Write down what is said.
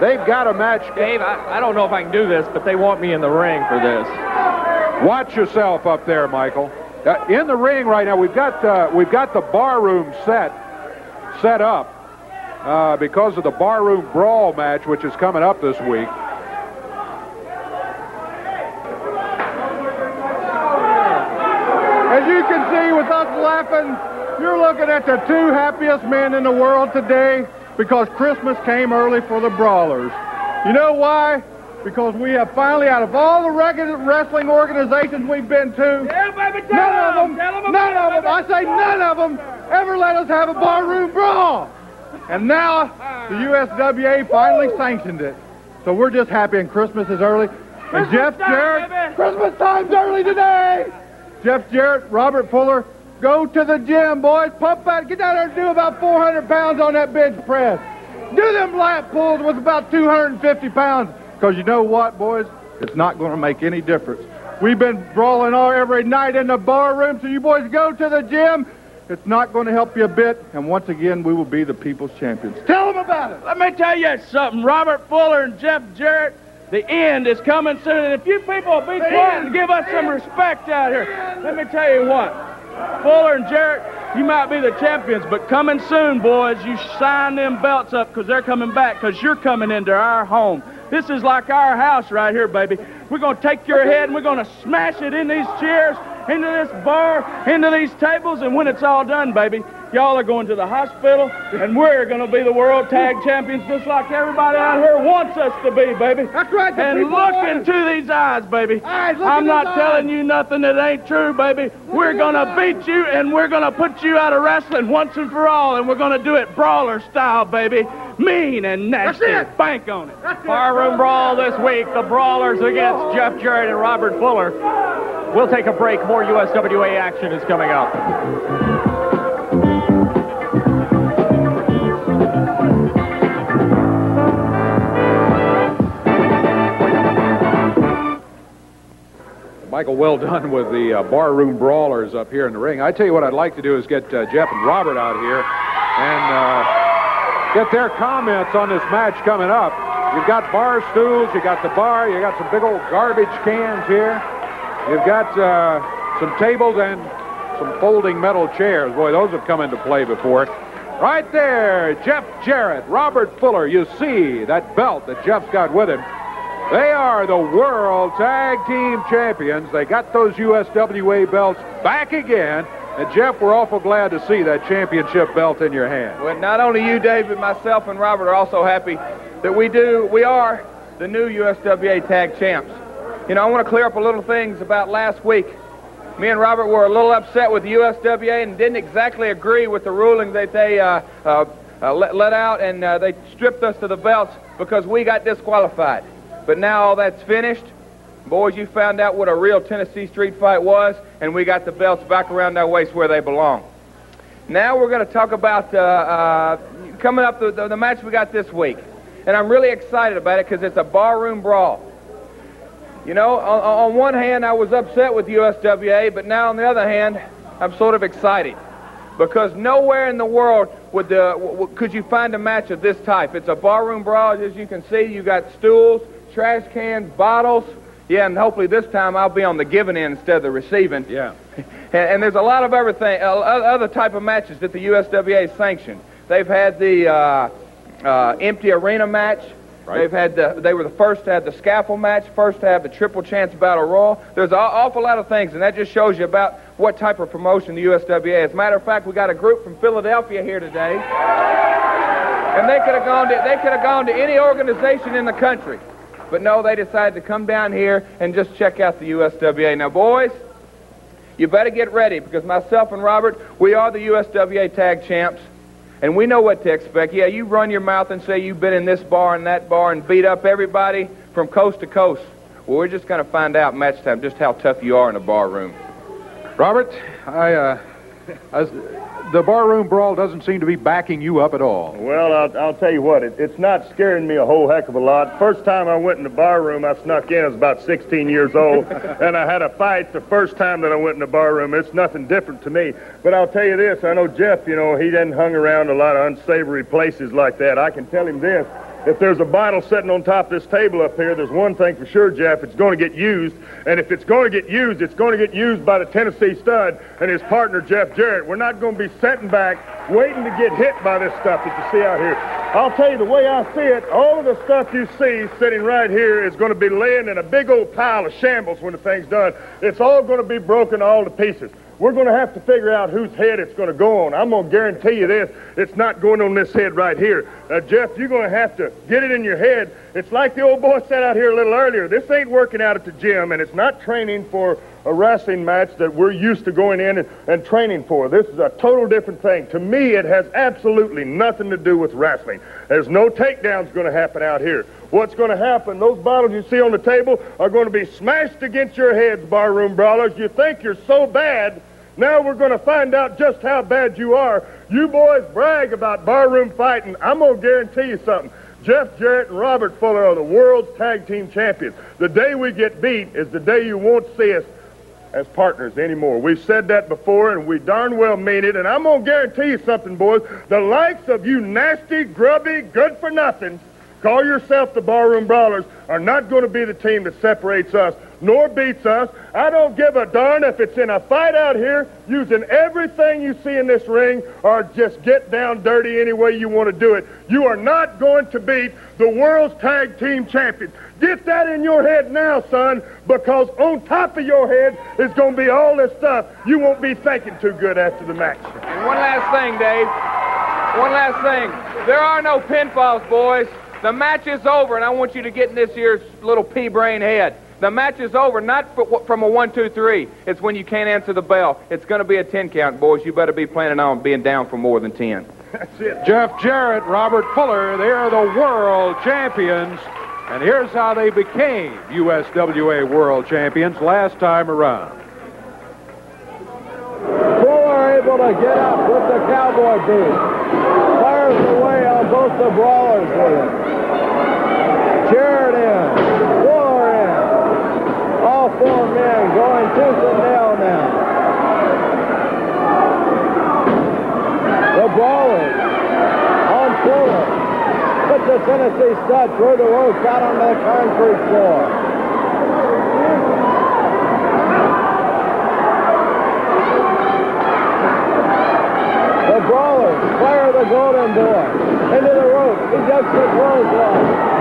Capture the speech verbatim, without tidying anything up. They've got a match. Dave, I, I don't know if I can do this, but they want me in the ring for this. Watch yourself up there, Michael. Uh, in the ring right now, we've got, uh, we've got the bar room set, set up uh, because of the Bar Room Brawl match, which is coming up this week. As you can see, without laughing, you're looking at the two happiest men in the world today, because Christmas came early for the Brawlers. You know why? Because we have finally, out of all the wrestling organizations we've been to, yeah, baby, none of them, them none of them, I say none of them, ever let us have a barroom brawl. And now the U S W A finally sanctioned it. So we're just happy, and Christmas is early. And Jeff Jarrett, Christmas time's early today. Jeff Jarrett, Robert Fuller, go to the gym, boys. Pump that. Get down there and do about four hundred pounds on that bench press. Do them lat pulls with about two hundred fifty pounds. Because you know what, boys? It's not going to make any difference. We've been brawling all every night in the bar room, so you boys go to the gym. It's not going to help you a bit. And once again, we will be the people's champions. Tell them about it. Let me tell you something. Robert Fuller and Jeff Jarrett, the end is coming soon. And if you people will be quiet and give us some respect out here, let me tell you what. Fuller and Jarrett, you might be the champions, but coming soon, boys, you sign them belts up, because they're coming back, because you're coming into our home. This is like our house right here, baby. We're going to take your head, and we're going to smash it in these chairs, into this bar, into these tables, and when it's all done, baby, y'all are going to the hospital, and we're going to be the World Tag Champions, just like everybody out here wants us to be, baby. That's right. And look into these eyes, baby. Eyes, I'm not telling you nothing that ain't true, baby. We're going to beat you, and we're going to put you out of wrestling once and for all, and we're going to do it brawler style, baby. Mean and nasty. Bank on it. Bar Room Brawl this week. The Brawlers against Jeff Jarrett and Robert Fuller. We'll take a break. More U S W A action is coming up. Michael, well done with the uh, Bar Room Brawlers up here in the ring. I tell you what I'd like to do is get uh, Jeff and Robert out here and uh, get their comments on this match coming up. You've got bar stools, you got the bar, you got some big old garbage cans here. You've got uh, some tables and some folding metal chairs. Boy, those have come into play before. Right there, Jeff Jarrett, Robert Fuller. You see that belt that Jeff's got with him. They are the World Tag Team Champions. They got those U S W A belts back again. And, Jeff, we're awful glad to see that championship belt in your hand. Well, not only you, Dave, but myself and Robert are also happy that we do, we are the new U S W A Tag Champs. You know, I want to clear up a little things about last week. Me and Robert were a little upset with the U S W A and didn't exactly agree with the ruling that they uh, uh, uh, let, let out, and uh, they stripped us of the belts because we got disqualified. But now all that's finished. Boys, you found out what a real Tennessee street fight was, and we got the belts back around our waist where they belong. Now we're going to talk about uh, uh, coming up the, the, the match we got this week. And I'm really excited about it because it's a barroom brawl. You know, on, on one hand, I was upset with U S W A, but now on the other hand, I'm sort of excited. Because nowhere in the world would the, w could you find a match of this type. It's a barroom brawl, as you can see. You got stools, trash cans, bottles. Yeah, and hopefully this time I'll be on the giving end instead of the receiving. Yeah. and, and there's a lot of everything, uh, other type of matches that the U S W A sanctioned. They've had the uh, uh, empty arena match. Right. They've had the, they were the first to have the scaffold match, first to have the triple chance battle royal. There's an awful lot of things, and that just shows you about what type of promotion the U S W A is. As a matter of fact, we got a group from Philadelphia here today, and they could have gone to, they could have gone to any organization in the country. But no, they decided to come down here and just check out the U S W A. Now, boys, you better get ready, because myself and Robert, we are the U S W A Tag Champs, and we know what to expect. Yeah, you run your mouth and say you've been in this bar and that bar and beat up everybody from coast to coast. Well, we're just going to find out match time just how tough you are in a bar room. Robert, I, uh, I was, the bar room brawl doesn't seem to be backing you up at all. Well, I'll, I'll tell you what, it, it's not scaring me a whole heck of a lot. First time I went in the bar room, I snuck in. I was about sixteen years old, and I had a fight the first time that I went in the bar room. It's nothing different to me. But I'll tell you this, I know Jeff, you know, he didn't hung around a lot of unsavory places like that. I can tell him this. If there's a bottle sitting on top of this table up here, there's one thing for sure, Jeff, it's going to get used. And if it's going to get used, it's going to get used by the Tennessee Stud and his partner, Jeff Jarrett. We're not going to be sitting back waiting to get hit by this stuff that you see out here. I'll tell you, the way I see it, all of the stuff you see sitting right here is going to be laying in a big old pile of shambles when the thing's done. It's all going to be broken all to pieces. We're going to have to figure out whose head it's going to go on. I'm going to guarantee you this, it's not going on this head right here. Now, Jeff, you're going to have to get it in your head. It's like the old boy said out here a little earlier. This ain't working out at the gym, and it's not training for a wrestling match that we're used to going in and, and training for. This is a total different thing. To me, it has absolutely nothing to do with wrestling. There's no takedowns going to happen out here. What's going to happen, those bottles you see on the table are going to be smashed against your heads, Bar Room Brawlers. You think you're so bad, now we're going to find out just how bad you are. You boys brag about barroom fighting. I'm going to guarantee you something. Jeff Jarrett and Robert Fuller are the world's tag team champions. The day we get beat is the day you won't see us as partners anymore. We've said that before, and we darn well mean it, and I'm going to guarantee you something, boys. The likes of you nasty, grubby, good-for-nothings, call yourself the Barroom Brawlers, are not going to be the team that separates us nor beats us. I don't give a darn if it's in a fight out here, using everything you see in this ring, or just get down dirty any way you want to do it. You are not going to beat the world's tag team champion. Get that in your head now, son, because on top of your head is going to be all this stuff you won't be thinking too good after the match. And one last thing, Dave. One last thing. There are no pinfalls, boys. The match is over, and I want you to get in this here's little pea-brain head. The match is over, not from a one, two, three. It's when you can't answer the bell. It's going to be a ten count, boys. You better be planning on being down for more than ten. That's it. Jeff Jarrett, Robert Fuller, they are the world champions. And here's how they became U S W A world champions last time around. Fuller able to get up with the cowboy boot. Fires away on both the brawlers with it. Jarrett in. Fuller in. All four men going to the nail now. The brawlers on Fuller. The Tennessee Stud through the rope out onto the concrete floor. The Brawlers fire the golden door into the rope. He ducks the clothesline.